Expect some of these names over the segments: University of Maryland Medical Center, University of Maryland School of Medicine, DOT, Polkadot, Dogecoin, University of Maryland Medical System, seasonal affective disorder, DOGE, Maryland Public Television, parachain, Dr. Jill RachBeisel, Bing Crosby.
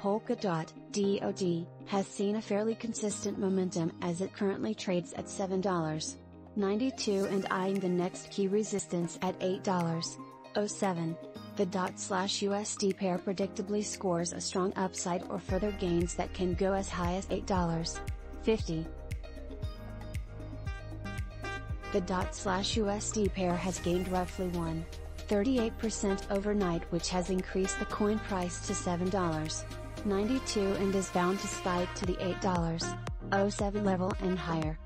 Polkadot, DOD, has seen a fairly consistent momentum as it currently trades at $7.92 and eyeing the next key resistance at $8.07. The DOT/USD pair predictably scores a strong upside or further gains that can go as high as $8.50. The DOT/USD pair has gained roughly 1.38% overnight, which has increased the coin price to $7.92 and is bound to spike to the $8.07 level and higher.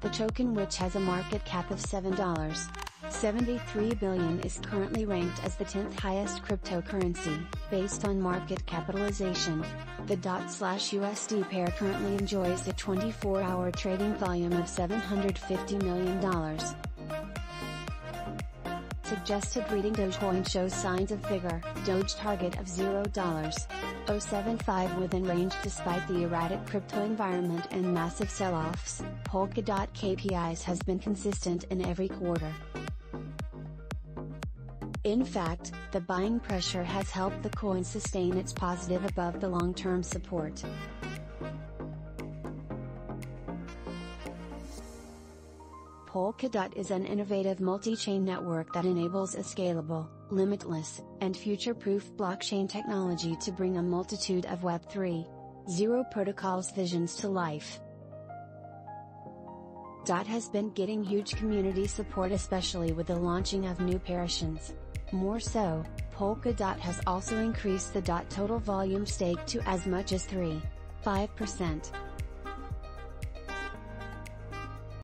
The token, which has a market cap of $7.73 billion, is currently ranked as the 10th highest cryptocurrency, based on market capitalization. The DOT/USD pair currently enjoys a 24-hour trading volume of $750 million. Suggested reading: Dogecoin shows signs of vigor. Doge target of $0.075 within range despite the erratic crypto environment and massive sell-offs. Polkadot KPIs has been consistent in every quarter. In fact, the buying pressure has helped the coin sustain its positive above the long-term support. Polkadot is an innovative multi-chain network that enables a scalable, limitless, and future-proof blockchain technology to bring a multitude of Web 3.0 protocols visions to life. DOT has been getting huge community support, especially with the launching of new parachains. More so, Polkadot has also increased the DOT total volume stake to as much as 3.5%.